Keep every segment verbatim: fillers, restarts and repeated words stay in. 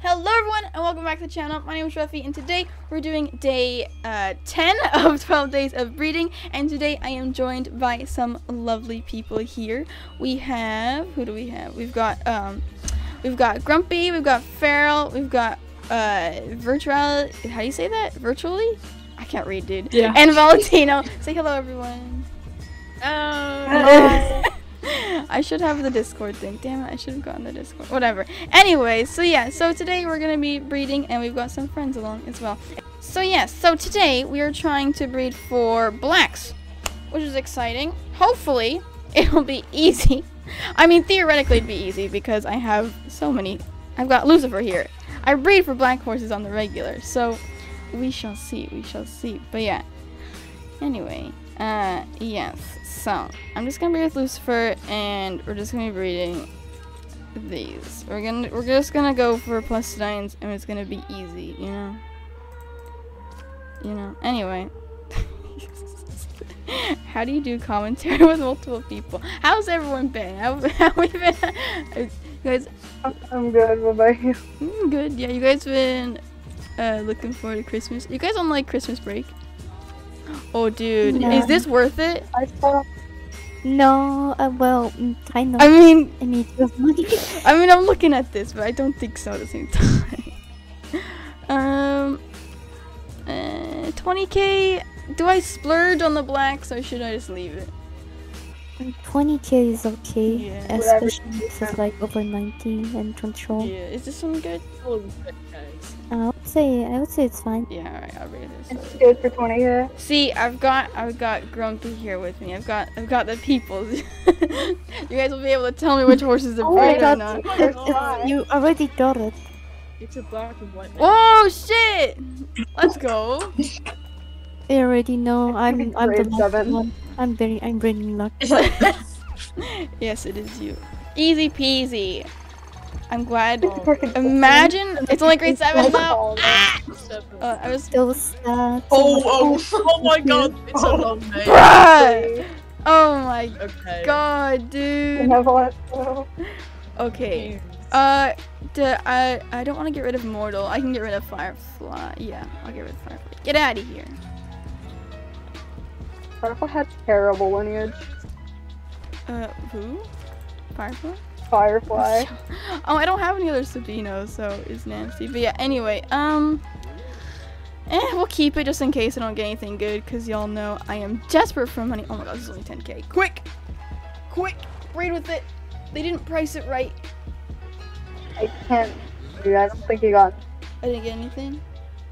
Hello everyone and welcome back to the channel. My name is Ruffy and today we're doing day uh, ten of twelve days of breeding, and today I am joined by some lovely people here. We have, who do we have? We've got um, we've got Grumpy, we've got Feral, we've got uh, Virtual, how do you say that? Virtually? I can't read, dude. Yeah. And Valentino. Say hello everyone. Oh. Hi. I should have the Discord thing. Damn it, I should have gotten the Discord. Whatever. Anyway, so yeah, so today we're going to be breeding, and we've got some friends along as well. So yes, yeah, so today we are trying to breed for blacks, which is exciting. Hopefully, it'll be easy. I mean, theoretically it'd be easy because I have so many. I've got Lucifer here. I breed for black horses on the regular, so we shall see, we shall see. But yeah, anyway, uh, yes. So, I'm just gonna be with Lucifer, and we're just gonna be breeding these. We're gonna, we're just gonna go for plus nines, and it's gonna be easy, you know. You know. Anyway, how do you do commentary with multiple people? How's everyone been? How how we been? You guys, I'm good. What about you? I'm good. Yeah, you guys been uh, looking forward to Christmas. You guys on like Christmas break? Oh, dude, yeah. Is this worth it? I thought... No, uh, well, kind of. I mean, I mean, I mean, I'm looking at this, but I don't think so at the same time. um, uh, twenty K. Do I splurge on the blacks, or should I just leave it? twenty K is okay, yeah. Especially if it's like over nineteen and control. Yeah, is this one good? Oh, good guys. I would say, I would say it's fine. Yeah, alright, I'll read this. It's good for twenty. Yeah. See, I've got, I've got Grumpy here with me. I've got, I've got the peoples. You guys will be able to tell me which horses are breed or not. You already got it. It's a black and white. Oh shit! Let's go. I already know. I'm, I'm the lucky one. I'm very, I'm very lucky. Yes, it is you. Easy peasy. I'm glad. Imagine it's only grade seven now. Ah! Uh, I was still sad. Oh, oh, oh my god! It's a long name. Bruh! Oh my okay. god, dude. Okay. Uh, do, I I don't want to get rid of Mortal. I can get rid of Firefly. Yeah, I'll get rid of Firefly. Get out of here. Firefly had terrible lineage. Uh, who? Firefly? Firefly. Oh, I don't have any other Sabinos, so it's Nancy. But yeah, anyway, um... Eh, we'll keep it just in case I don't get anything good, because y'all know I am desperate for money. Oh my god, this is only ten K. Quick! Quick! Read with it! They didn't price it right. I can't... Dude, I don't think you got... I didn't get anything?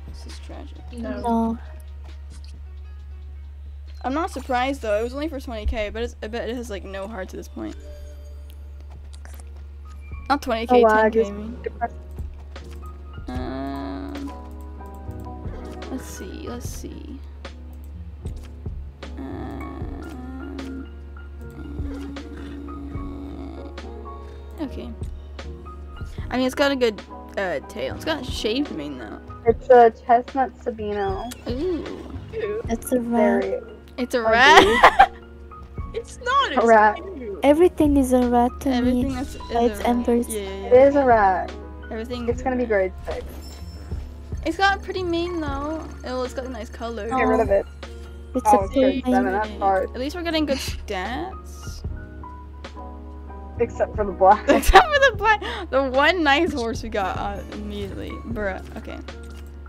This is tragic. No. no. I'm not surprised though, it was only for twenty K, but it's, I bet it has like no hearts at this point. Not twenty K, oh, wow, ten K I mean. Um, let's see, let's see. Um, okay. I mean, it's got a good uh, tail. It's got a shaved mane though. It's a chestnut Sabino. Ooh. It's a rat. It's a rat. It's not a rat. Everything is a rat to Everything me. Is, is it's embers. Yeah, yeah, yeah. It is a rat. Everything. It's gonna be grade six. It's got pretty mean though. Well, it's got a nice color. Get rid of it. It's oh, a grade seven. That's hard. At least we're getting good stats. Except for the black. Except for the black. The one nice horse we got uh, immediately, bruh. Okay.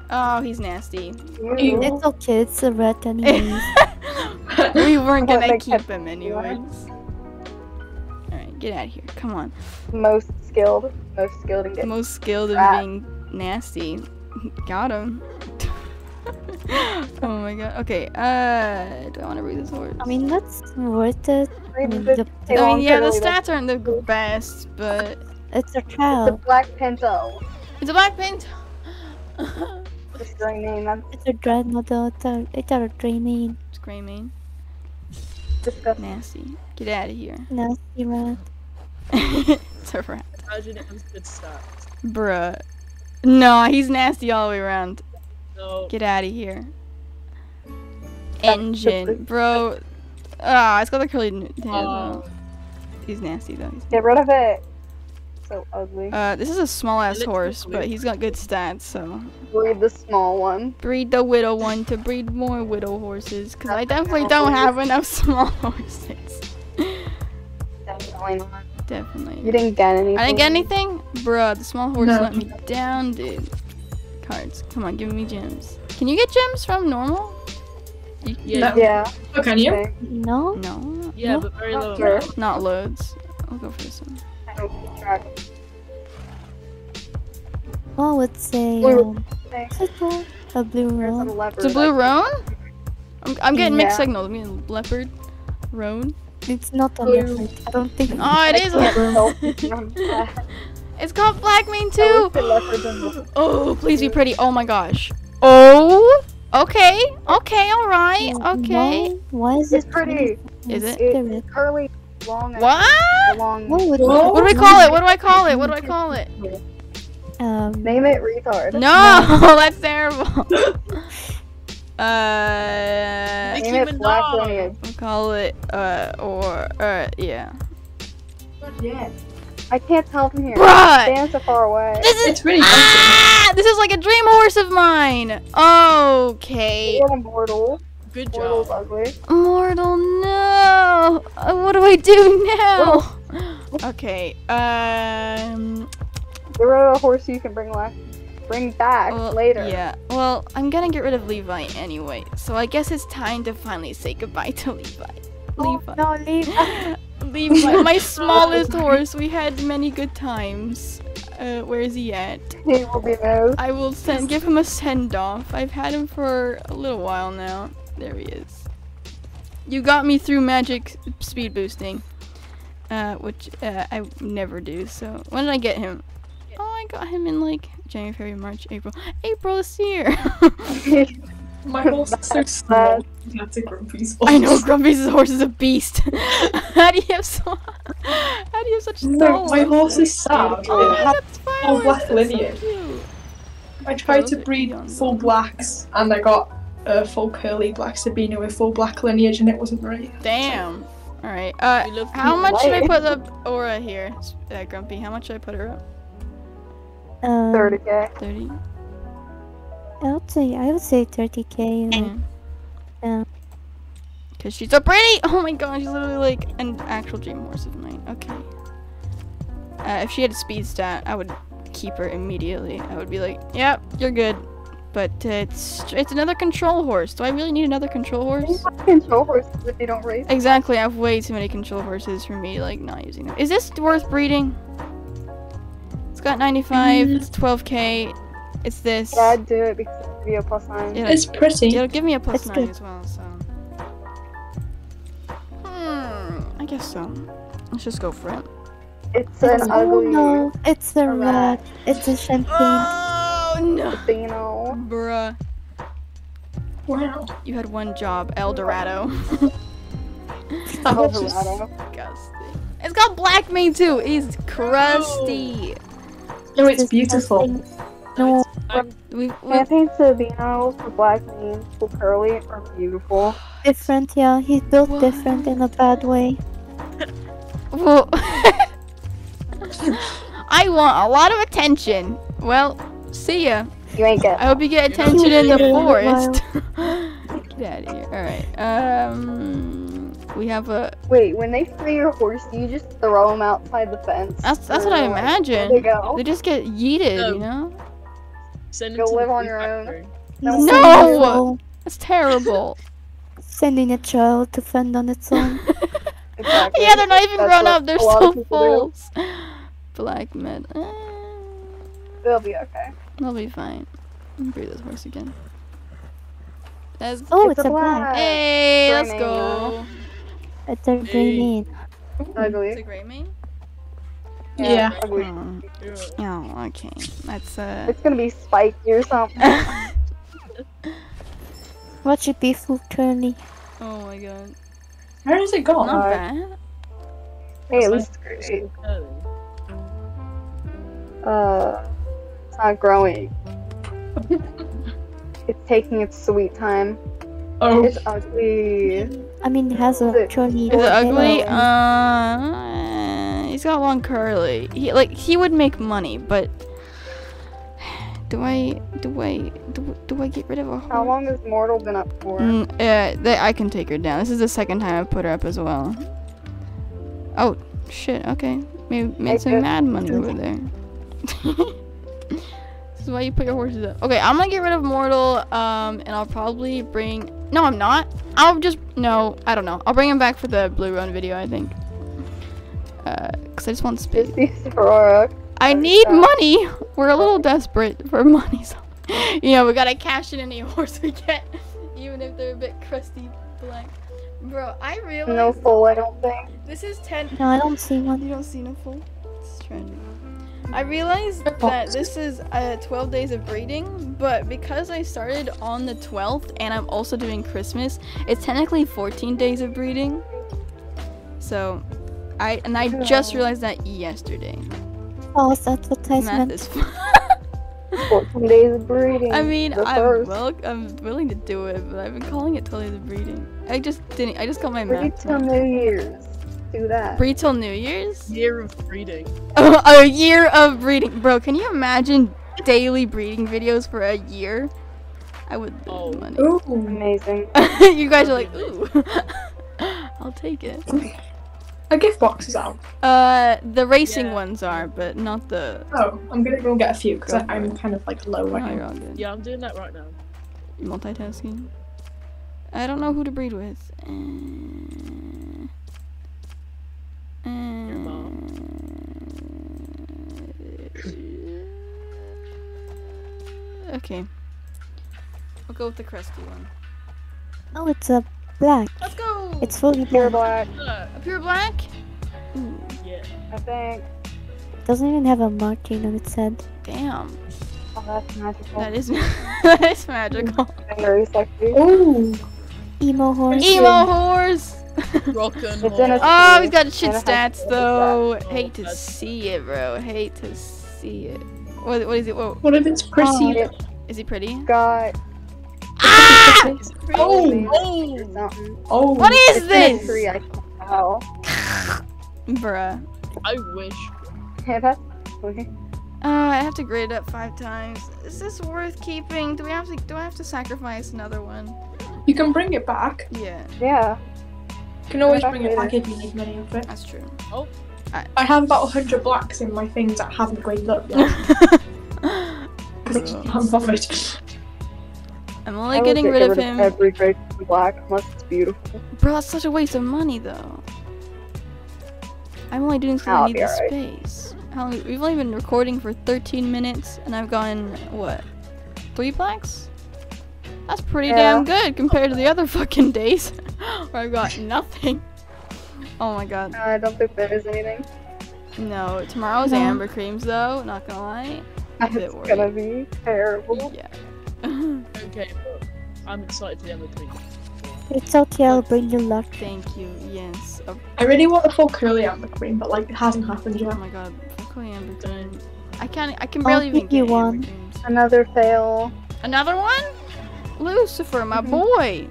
Oh, he's nasty. Ew. It's okay, it's a rat anyways. We weren't gonna keep him anyways. Alright, get out of here. Come on. Most skilled. Most skilled in getting Most skilled rat. in being nasty. Got him. Oh my god. Okay, uh... Do I want to read this horse? I mean, that's worth it. I mean, the, I mean yeah, the stats aren't the best, but... It's a cow. It's a black pinto. It's a black pinto. It's a grandmother, it's a gray mane. It's gray mane. Nasty. Get out of here. Nasty rat. It's a rat. Imagine it was good stuff. Bruh. No, he's nasty all the way around. No. Get out of here. Engine. Bro. Ah, oh, it's got the curly tail. Oh. He's nasty though. He's nasty. Get rid of it. so ugly. Uh, this is a small ass horse, but he's got good stats, so. Breed the small one. Breed the widow one to breed more widow horses, because I definitely don't have enough small horses. Definitely not. Definitely. You didn't get anything. I didn't get anything? Bruh, the small horse no. let me down, dude. Cards. Come on, give me gems. Can you get gems from normal? You, yeah. No. yeah. Oh, can you? No. No. Yeah, no. but very low. Sure. Not loads. I'll go for this one. I don't keep track. Oh, it's a... Blue. Um, a blue roan. It's a blue roan? I'm, I'm getting yeah. mixed signals. I'm getting leopard. Roan. It's not a leopard. I don't think... Oh, it is a leopard. It's called Blackmane too! Oh, please be pretty. Oh my gosh. Oh! Okay, okay, alright, okay. No, why is it's it pretty? Is it? It's curly, long, what? Long. What, would oh, what do I call it? What do I call it? What do I call it? Um, Name it retard. No, no. That's terrible. uh, Name it black lineage. We'll call it, uh, or, uh, yeah. Yeah. I can't tell from here. Bruh! Stand so far away. This is- It's pretty ah! This is like a dream horse of mine! Okay. You're Mortal. Good Mortal's job. Ugly. Mortal, no! Uh, what do I do now? Mortal. Okay, um... There are a horse you can bring back, bring back well, later. Yeah, well, I'm gonna get rid of Levi anyway, so I guess it's time to finally say goodbye to Levi. Oh, Levi. No, Levi. Levi, my smallest horse. We had many good times. Uh, where is he at? He will be there. I will send, give him a send-off. I've had him for a little while now. There he is. You got me through magic speed boosting, uh, which uh, I never do. So when did I get him? Oh, I got him in like January, February, March, April. April this year. My horses are small. That's a Grumpy's horse. I know, Grumpy's horse is a beast. How do you have so? How do you have such small? No, my horse is sad. Oh, it has a black lineage. So I tried to breed full blacks, and I got a uh, full curly black Sabina with full black lineage, and it wasn't right. Damn. So. All right. Uh, how much light. should I put up Aura here, uh, Grumpy? How much should I put her up? Um, Thirty. Thirty. I would say I would say thirty K. Mm. Yeah. Cause she's so pretty. Oh my god, she's literally like an actual dream horse of mine. Okay. Uh, if she had a speed stat, I would keep her immediately. I would be like, yep, you're good. But uh, it's it's another control horse. Do I really need another control horse? Control horses if you don't raise. Exactly. I have way too many control horses for me like not using them. Is this worth breeding? It's got ninety-five. Mm. It's twelve K. It's this. Yeah, I'd do it because it'll give you a plus nine. It'll, it's pretty. It'll give me a plus it's nine good. as well, so. Hmm, I guess so. Let's just go for it. It's an it's ugly. No, it's a rat. It's a champagne. Oh no. Sabino. Bruh. Wow. You had one job, Eldorado. Eldorado. Disgusting. It's got Blackmane too. He's crusty. No, oh, it's, it's beautiful. Disgusting. No, um, we paint Sabinos for black means for curly are beautiful. Different, yeah. He's built what? different in a bad way. Well, I want a lot of attention. Well, see ya. You ain't good. I hope you get attention in the forest. Get out of here. All right. Um, we have a. Wait, when they free your horse, do you just throw them outside the fence? That's that's what I imagine. They go. They just get yeeted, oh. you know. Send it Go to live on your factory. own. No! no! That's terrible. Sending a child to fend on its own. Exactly. Yeah, they're not even That's grown up. They're so full. Black men. Uh, They'll be okay. They'll be fine. Let me breed this horse again. That's oh, it's, it's a black. black. Hey, let's go. It's a gray mane. Ugly. It's a gray mane? Yeah. yeah. Oh. oh, okay. That's uh. It's gonna be spiky or something. What should be full curly? Oh my god. Where does it go? Not uh, bad. Hey, at least it's great. Uh, it's not growing. It's taking its sweet time. Oh. It's ugly. I mean, it has a curly. Is it ugly? Uh. He's got long curly. He like he would make money, but do I do I do, do I get rid of a horse? How long has Mortal been up for? Mm, uh, they, I can take her down. This is the second time I've put her up as well. Oh shit! Okay, maybe made I some could. mad money over there. This is why you put your horses up. Okay, I'm gonna get rid of Mortal, um, and I'll probably bring. No, I'm not. I'll just no. I don't know. I'll bring him back for the blue run video, I think. Uh, cause I just want space. I need money. We're a little desperate for money, so you know we gotta cash in any horse we get, even if they're a bit crusty black. Bro, I realize no foal. I don't think this is ten. No, I don't see one. You don't see no foal. It's tragic. I realized that this is uh, twelve days of breeding, but because I started on the twelfth and I'm also doing Christmas, it's technically fourteen days of breeding. So, I and I just realized that yesterday. Oh, it's advertisement. Math is fun. fourteen days of breeding. I mean, I'm, well, I'm willing to do it, but I've been calling it twelve days of breeding. I just didn't. I just called my breed math. Breed till New Year's. Do that. Breed till New Year's? Year of breeding. Oh, a year of breeding, bro. Can you imagine daily breeding videos for a year? I would lose oh. money. Ooh, amazing. You guys are like, ooh. I'll take it. A gift box is out. Uh, the racing yeah. ones are, but not the. Oh, I'm gonna go get a few because I'm it. kind of like low right no, now. Yeah, I'm doing that right now. You're multitasking. I don't know who to breed with. Uh... Your mom. Okay. I'll go with the crusty one. Oh, it's a black. Let's go! It's fully pure black. black. A pure black? Ooh. Yeah. I think. It doesn't even have a marking on its head. Damn. Oh, that's magical. That is, that is magical. Very sexy. Ooh! Emo horse. Emo horse! Rockin' oh, he's got shit stats though. Oh, hate to see it, bro. Hate to see it. What, what is it? What, what if it's pretty? Oh, is he pretty? God. Ah! It's pretty. Oh, oh, oh. What is it's this? Free, I Bruh. I wish. Yeah, that's okay. Uh, I have to grade it up five times. Is this worth keeping? Do we have to? Do I have to sacrifice another one? You can bring it back. Yeah. Yeah. You can always bring it back if you need money of it. That's true. Oh, I, I have about one hundred blacks in my things that haven't graded up yet. Because I can't bother. I'm only I getting get rid, rid of him. Every grade black, unless it's beautiful. Bro, that's such a waste of money though. I'm only doing because I need the right. space. How, we've only been recording for thirteen minutes, and I've gotten what? Three blacks? That's pretty yeah. damn good compared to the other fucking days. Where I've got nothing. Oh my god. No, I don't think there is anything. No, tomorrow's no. amber creams though, not gonna lie. It's gonna be terrible. Yeah. Okay, I'm excited for the amber creams. It's okay, I'll bring you luck. Thank you, yes. Okay. I really want the full curly amber cream, but like it hasn't happened yet. Oh my god, full curly amber cream. I can't, I can barely I'll even get you one. Creams. Another fail. Another one? Lucifer, my mm-hmm. boy!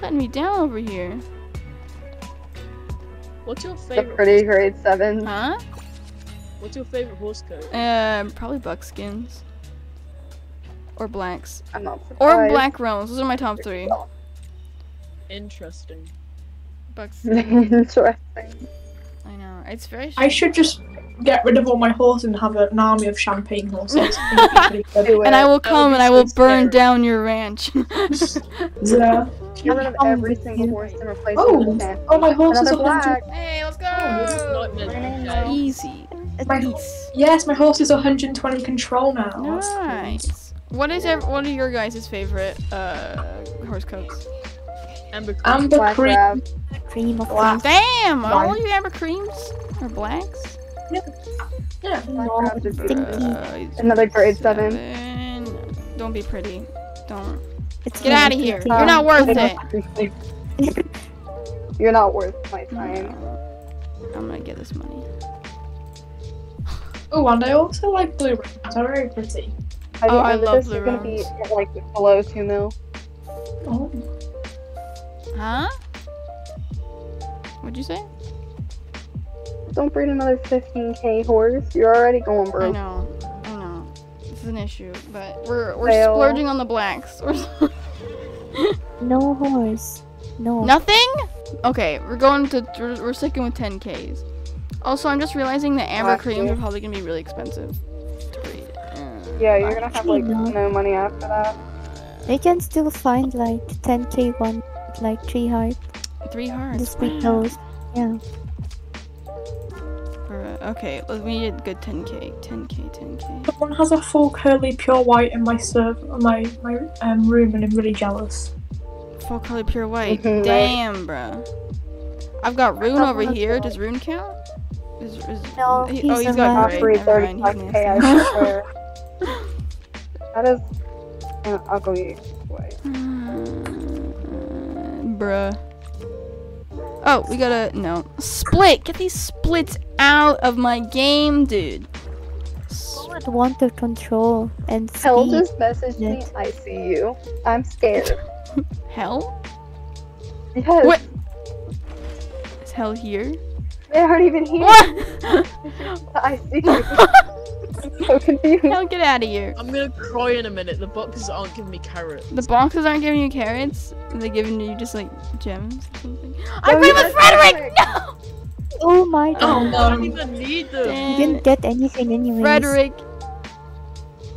Letting me down over here. What's your favorite? The pretty grade seven. Huh? What's your favorite horse coat? Um, uh, probably buckskins. Or blacks. I'm not surprised. Or black roans. Those are my top three. Interesting. Buckskins. Interesting. I know. It's very. Shocking. I should just get rid of all my horses and have an army of champagne horses. And I will come and I will burn down your ranch. Yeah. You're out of every single horse and replace it with a man. Oh, my horse is one hundred. Hey, let's go! Easy. Yes, my horse is one hundred twenty control now. Nice. What is every, what are your guys' favorite uh, horse coats? Amber cream. Amber cream. Cream of black. Damn! Are all you amber creams? Or blacks? Yeah. Yeah. No. Uh, Another grade seven. seven. Don't be pretty. Don't. It's Get out of here. Um, You're not worth it. You're not worth my time. I'm gonna get this money. Oh, and I also like blue ribbons. They're very pretty. I oh, I love blue ribbons. Gonna be like below two mil. Oh. Huh? What'd you say? Don't breed another fifteen K horse. You're already going broke. I know. I know. This is an issue, but we're we're Fail. splurging on the blacks. No horse. No. Nothing? Okay, we're going to we're, we're sticking with ten Ks. Also, I'm just realizing that amber Black creams you. are probably gonna be really expensive to breed. Uh, yeah, you're gonna have like no. no money after that. They can still find like ten K one, like three heart. Three hearts. Just breed those. Yeah. Okay, well, we need a good ten K, ten K, ten K. Someone has a full curly pure white in my serv my my um, room, and I'm really jealous. Full curly pure white. Mm-hmm, damn, right. Bruh. I've got Rune over here. Does Rune count? Is, is, no, he, he's oh, he's got gray. thirty-five K, I swear. That is an ugly white. Mm, bruh. Oh, we gotta no split. Get these splits out of my game, dude. I would want to control and speed. Hell just messaged me. I see you. I'm scared. Hell? Yes. What? Is Hell here? They aren't even here. I see you. I'm so confused. Hell, get out of here. I'm gonna cry in a minute. The boxes aren't giving me carrots. The boxes aren't giving you carrots. They're giving you just like gems or something. No, I played with Frederick. Frederick. No. Oh my god. Oh no, I don't even need them. Damn. You didn't get anything anyway. Frederick.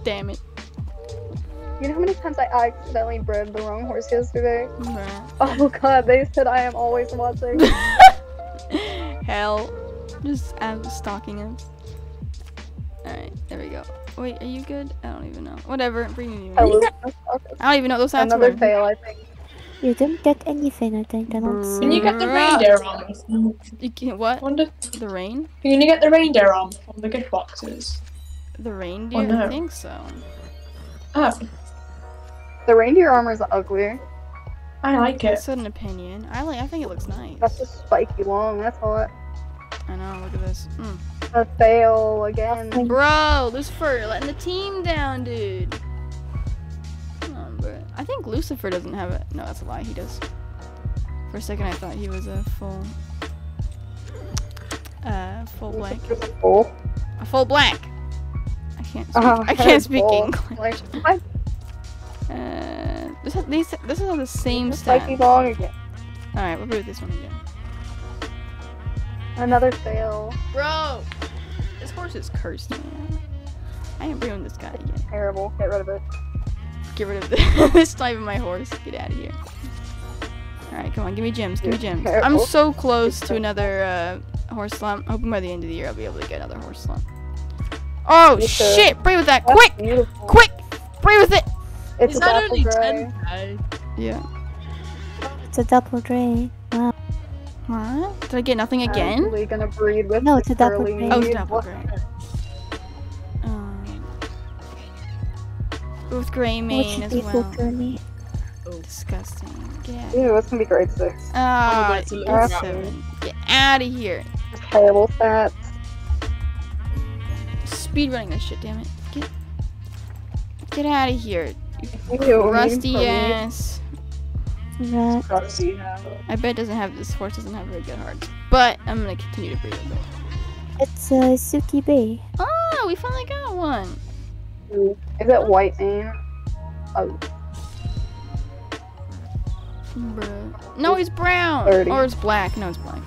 Damn it. You know how many times I accidentally bred the wrong horse yesterday? Right. Oh god, they said I am always watching. Hell. Just um, stalking us. Alright, there we go. Wait, are you good? I don't even know. Whatever, bring you. I don't even know those hats Another were. fail, I think. You didn't get anything, I think. I don't see. Can you get the reindeer on? You can't what? Wonder. The rain? Can you get the reindeer on from the gift boxes? The reindeer? Oh, no. I think so. Oh. The reindeer armor is ugly. I like it. That's an opinion. I like. I think it looks nice. That's just spiky long. That's hot. I know. Look at this. Mm. A fail again. Bro, Lucifer, you're letting the team down, dude. I think Lucifer doesn't have it. No, that's a lie. He does. For a second, I thought he was a full, uh, full black. Full? A full black. I can't. Speak, uh, I can't speak full. English. Like, uh, this is these. This is all the same stuff. All right, we'll do this one again. Another fail, bro. This horse is cursed, man. I ain't bringing this guy again. It's terrible. Get rid of it. Get rid of this, this type of my horse. Get out of here. Alright, come on. Give me gems. Give me gems. I'm so close to another uh, horse slump. Hoping by the end of the year I'll be able to get another horse slump. Oh, it's shit! Pray with that! Quick! Beautiful. Quick! Pray with it! It's, it's not only ten K. Yeah. It's a double gray. Wow. What? Did I get nothing again? Are we gonna breed with no, it's a double gray. Oh, it's double gray. With gray mane as well. Oh. Disgusting. Yeah. Ew, that's gonna be grade six. Ah, oh, oh, seven. Get out of here. Terrible stats. Speed running this shit, damn it. Get, get out of here. Ew, rusty ass. Rusty. I bet doesn't have this horse doesn't have very good heart. But I'm gonna continue to breed with it. It's uh, Suki Bay. Oh, we finally got one. Is it white mane? Oh. Bruh. No, he's brown! thirty. Or it's black. No, it's black.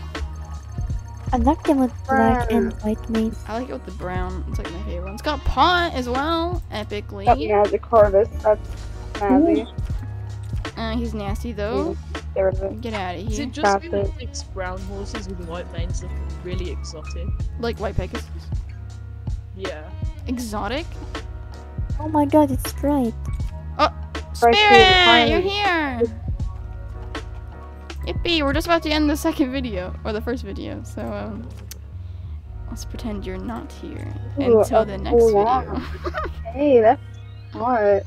I like him with black and white mane. I like it with the brown. It's like my favorite one. It's got paw as well, epically. Got magic harvest. That's nasty. Uh, he's nasty though. He's Get out of here. Is it just because it's brown horses with white manes look really exotic? Like white pegasus? Yeah. Exotic? Oh my god, it's Sprite. Oh, Spirit! You're here! Yippee, we're just about to end the second video, or the first video, so um, let's pretend you're not here until Ooh, the next oh, wow. video. Hey, that's smart.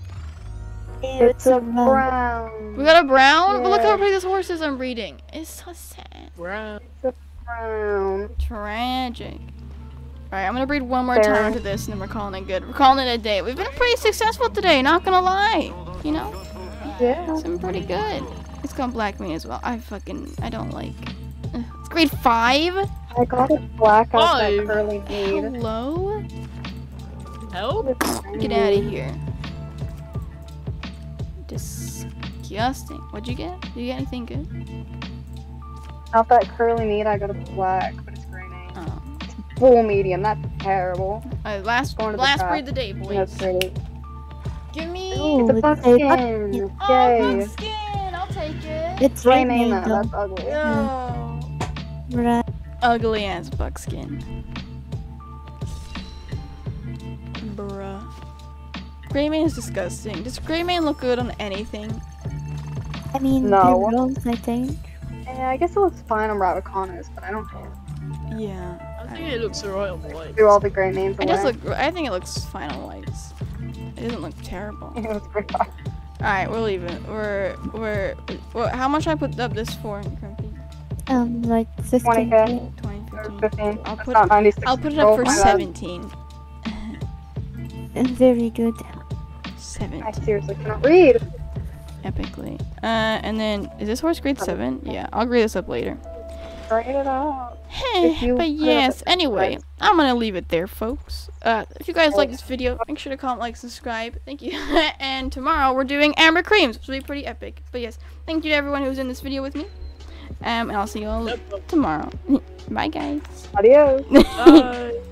It's, it's a brown. brown. We got a brown? Yeah. But look how pretty this horse is I'm breeding. It's so sad. Brown. It's a brown. Tragic. Alright, I'm gonna breed one more Fair. time to this and then we're calling it good. We're calling it a day. We've been pretty successful today, not gonna lie. You know? Yeah. It's been pretty good. It's gone black me as well. I fucking, I don't like. Ugh. It's grade five? I got a black out that curly bead. Hello? Help? Get out of here. Disgusting. What'd you get? Did you get anything good? Not that curly meat, I got a black, but it's graining. Oh. It's full medium, that's terrible. Alright, last, last breed of the day, boys. That's great. Give me Ooh, the buckskin. buckskin. Oh, buckskin! I'll take it. It's raining though, that's ugly. No. Right. Ugly ass buckskin. Bruh. Gray man is disgusting. Does gray man look good on anything? I mean, no. Rolls, I think. Yeah, I guess it looks fine on rabicanos, but I don't care. Yeah. I think I, it looks alright on whites. Do all the gray names away. It does look, I think it looks fine on whites. It doesn't look terrible. It looks pretty fine. Alright, we're leaving. We're, we're, we're, how much I put up this for in Grumpy? Um, like fifteen. twenty, fifteen. I'll put, not ninety-six. I'll put it up for seventeen. Very good. seventeen. I seriously cannot read. Epically. Uh, and then, is this horse grade seven? Yeah, I'll grade this up later. Grade it up. Hey, but yes, anyway, I'm gonna leave it there, folks. Uh, if you guys like this video, make sure to comment, like, subscribe. Thank you. And tomorrow we're doing amber creams, which will be pretty epic. But yes, thank you to everyone who's in this video with me. Um, and I'll see you all tomorrow. Bye, guys. Adios. Bye.